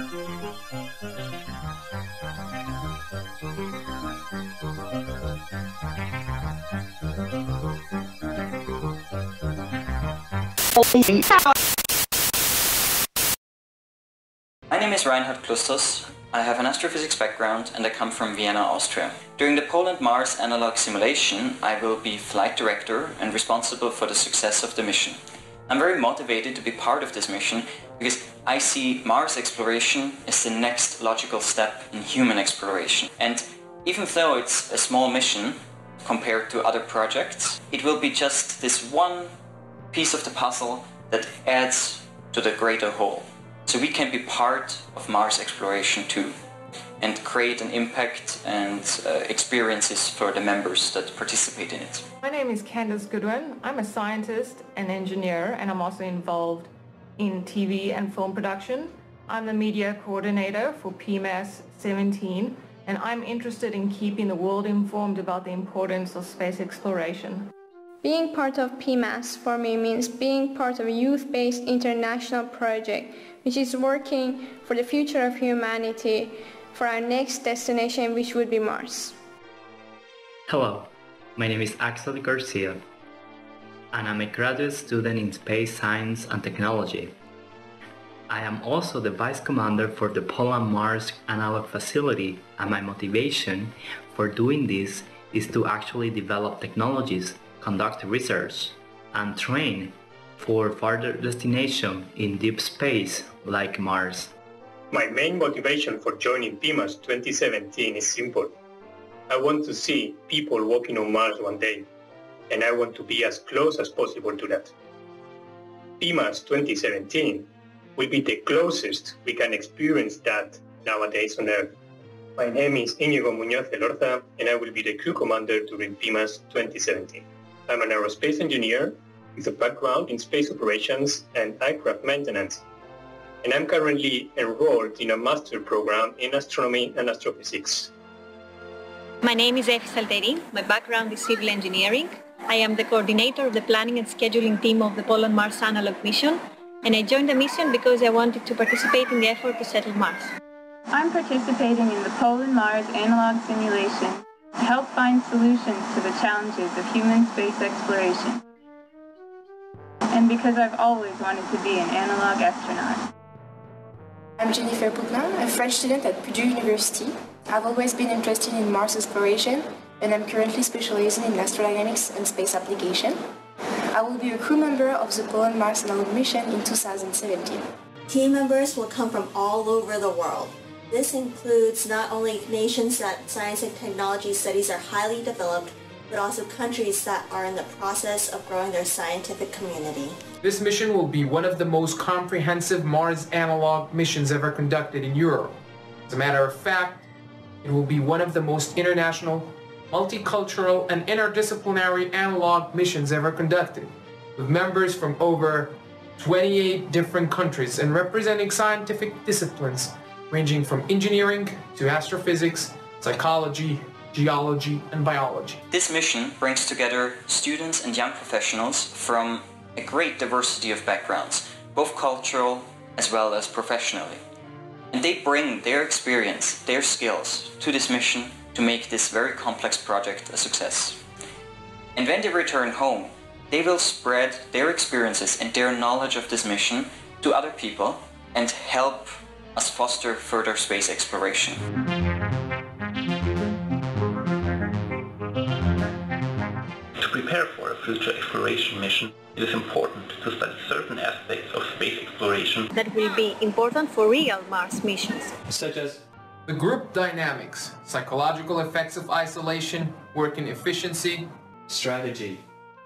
My name is Reinhard Klustos. I have an astrophysics background and I come from Vienna, Austria. During the Poland Mars analog simulation, I will be flight director and responsible for the success of the mission. I'm very motivated to be part of this mission because I see Mars exploration as the next logical step in human exploration. And even though it's a small mission compared to other projects, it will be just this one piece of the puzzle that adds to the greater whole. So we can be part of Mars exploration too and create an impact and experiences for the members that participate in it. My name is Candace Goodwin. I'm a scientist and engineer, and I'm also involved in TV and film production. I'm the media coordinator for PIMAS 2017, and I'm interested in keeping the world informed about the importance of space exploration. Being part of PMAS for me means being part of a youth-based international project which is working for the future of humanity, for our next destination, which would be Mars. Hello, my name is Axel Garcia and I'm a graduate student in space science and technology. I am also the vice commander for the Poland Mars Analog Facility, and my motivation for doing this is to actually develop technologies, conduct research, and train for further destination in deep space like Mars. My main motivation for joining PIMAS 2017 is simple. I want to see people walking on Mars one day, and I want to be as close as possible to that. PIMAS 2017 will be the closest we can experience that nowadays on Earth. My name is Íñigo Muñoz de Lorza, and I will be the crew commander during PIMAS 2017. I'm an aerospace engineer with a background in space operations and aircraft maintenance, and I'm currently enrolled in a master's program in astronomy and astrophysics. My name is Efe Salterin. My background is civil engineering. I am the coordinator of the planning and scheduling team of the Poland Mars Analog Mission, and I joined the mission because I wanted to participate in the effort to settle Mars. I'm participating in the Poland Mars Analog Simulation to help find solutions to the challenges of human space exploration, and because I've always wanted to be an analog astronaut. I'm Jennifer Putnam, a French student at Purdue University. I've always been interested in Mars exploration, and I'm currently specializing in astrodynamics and space application. I will be a crew member of the Poland Mars Analog Mission in 2017. Team members will come from all over the world. This includes not only nations that science and technology studies are highly developed, but also countries that are in the process of growing their scientific community. This mission will be one of the most comprehensive Mars analog missions ever conducted in Europe. As a matter of fact, it will be one of the most international, multicultural, and interdisciplinary analog missions ever conducted, with members from over 28 different countries and representing scientific disciplines ranging from engineering to astrophysics, psychology, geology, and biology. This mission brings together students and young professionals from a great diversity of backgrounds, both cultural as well as professionally. And they bring their experience, their skills to this mission to make this very complex project a success. And when they return home, they will spread their experiences and their knowledge of this mission to other people and help us foster further space exploration. To prepare for a future exploration mission, it is important to study certain aspects of space exploration that will be important for real Mars missions, such as the group dynamics, psychological effects of isolation, working efficiency, strategy,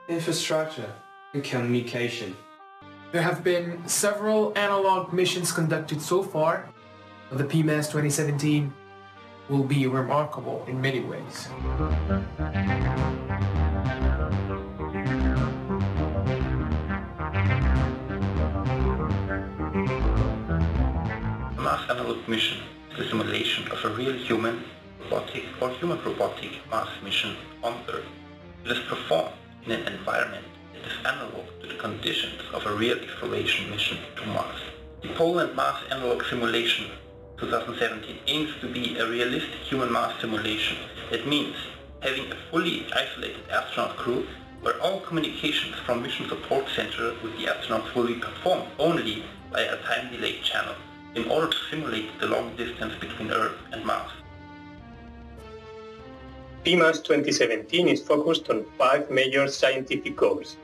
infrastructure, and communication. There have been several analog missions conducted so far, and the PMAS 2017 will be remarkable in many ways. Mars Analog Mission is the simulation of a real human, robotic or human-robotic Mars mission on Earth. It is performed in an environment that is analog to the conditions of a real exploration mission to Mars. The Poland Mars Analog Simulation 2017 aims to be a realistic human mass simulation. That means having a fully isolated astronaut crew where all communications from Mission Support Center with the astronauts will be performed only by a time-delayed channel in order to simulate the long distance between Earth and Mars. PIMAS 2017 is focused on 5 major scientific goals.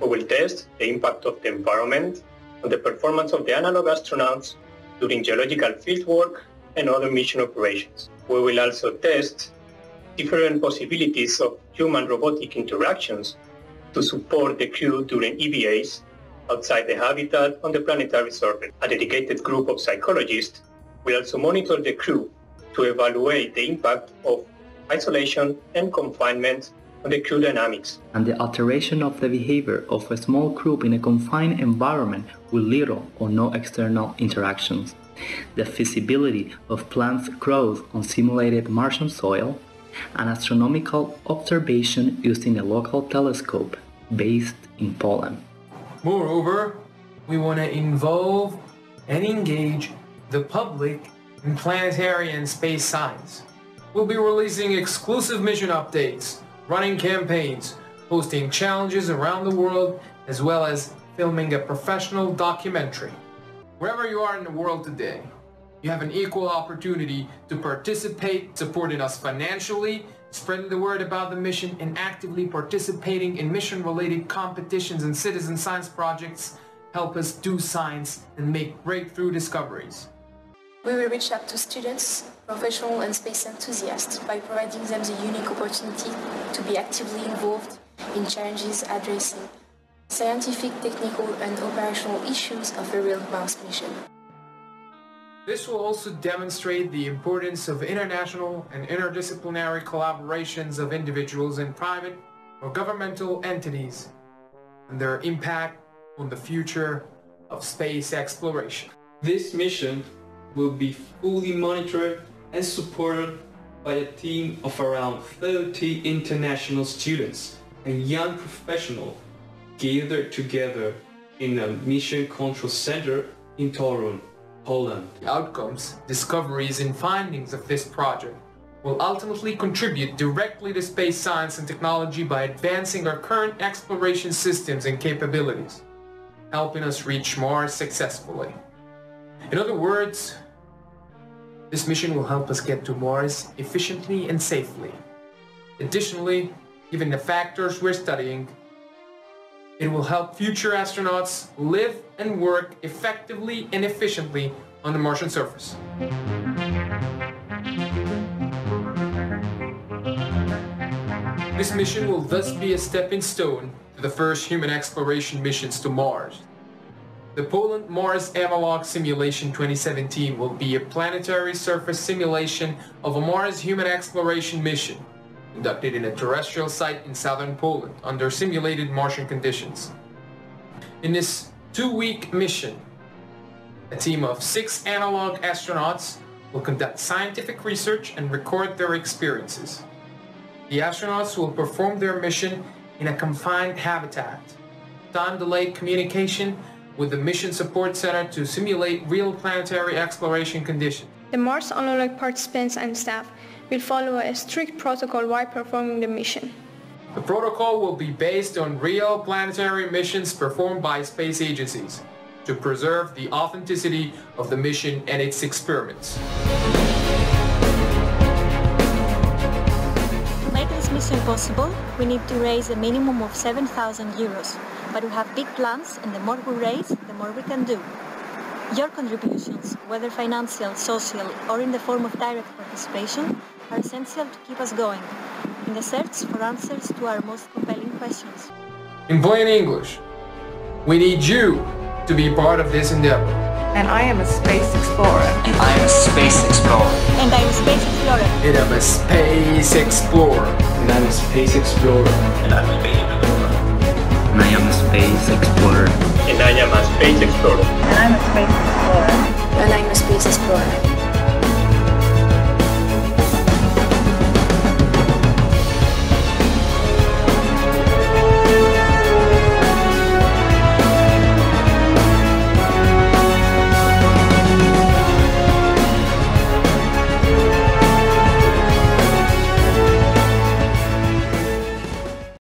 We will test the impact of the environment on the performance of the analog astronauts during geological fieldwork and other mission operations. We will also test different possibilities of human-robotic interactions to support the crew during EVAs outside the habitat on the planetary surface. A dedicated group of psychologists will also monitor the crew to evaluate the impact of isolation and confinement on the crew dynamics. And the alteration of the behavior of a small group in a confined environment with little or no external interactions. The feasibility of plants' growth on simulated Martian soil, an astronomical observation using a local telescope based in Poland. Moreover, we want to involve and engage the public in planetary and space science. We'll be releasing exclusive mission updates, running campaigns, hosting challenges around the world, as well as filming a professional documentary. Wherever you are in the world today, you have an equal opportunity to participate, supporting us financially, spreading the word about the mission, and actively participating in mission-related competitions and citizen science projects. Help us do science and make breakthrough discoveries. We will reach out to students, professional and space enthusiasts by providing them the unique opportunity to be actively involved in challenges addressing scientific, technical and operational issues of a real Mars mission. This will also demonstrate the importance of international and interdisciplinary collaborations of individuals in private or governmental entities and their impact on the future of space exploration. This mission will be fully monitored and supported by a team of around 30 international students and young professionals gathered together in a mission control center in Torun, Poland. The outcomes, discoveries and findings of this project will ultimately contribute directly to space science and technology by advancing our current exploration systems and capabilities, helping us reach Mars successfully. In other words, this mission will help us get to Mars efficiently and safely. Additionally, given the factors we're studying, it will help future astronauts live and work effectively and efficiently on the Martian surface. This mission will thus be a stepping stone to the first human exploration missions to Mars. The Poland Mars Analog Simulation 2017 will be a planetary surface simulation of a Mars human exploration mission, conducted in a terrestrial site in southern Poland under simulated Martian conditions. In this 2-week mission, a team of 6 analog astronauts will conduct scientific research and record their experiences. The astronauts will perform their mission in a confined habitat, time-delayed communication with the Mission Support Center to simulate real planetary exploration conditions. The Mars Analog participants and staff will follow a strict protocol while performing the mission. The protocol will be based on real planetary missions performed by space agencies to preserve the authenticity of the mission and its experiments. To make this mission possible, we need to raise a minimum of 7,000 euros. But we have big plans, and the more we raise, the more we can do. Your contributions, whether financial, social, or in the form of direct participation, are essential to keep us going in the search for answers to our most compelling questions. In plain English, we need you to be part of this endeavor. And I am a space explorer. And I am a space explorer. And I am a space explorer. And I am a space explorer. And I am a space explorer. And I am a space explorer. And I am a space explorer. And I am a space explorer. And I am a space explorer. And I am a space explorer.